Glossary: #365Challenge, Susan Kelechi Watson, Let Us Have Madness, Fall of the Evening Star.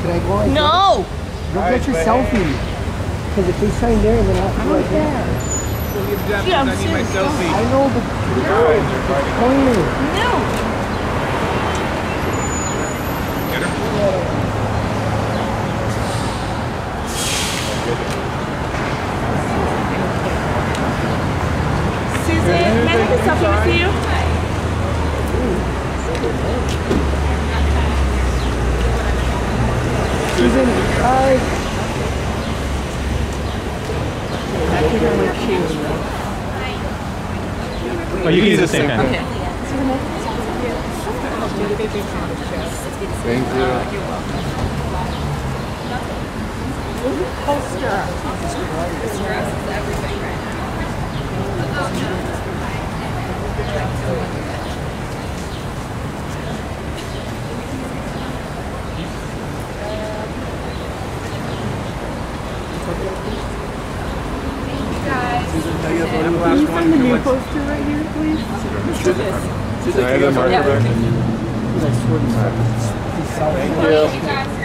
Can I go like No! That? Don't get your selfie. Because if they sign there, then I'll have to go like that. Dude, I'm serious. I know, but no. Susan, can I take a selfie with you? Susan, hi. I think I'm going to choose. Oh, you can use the same hand. Okay. Thank you. You're welcome. Poster. Stress is everything right now. Can you find the new poster right here, please? Thank you.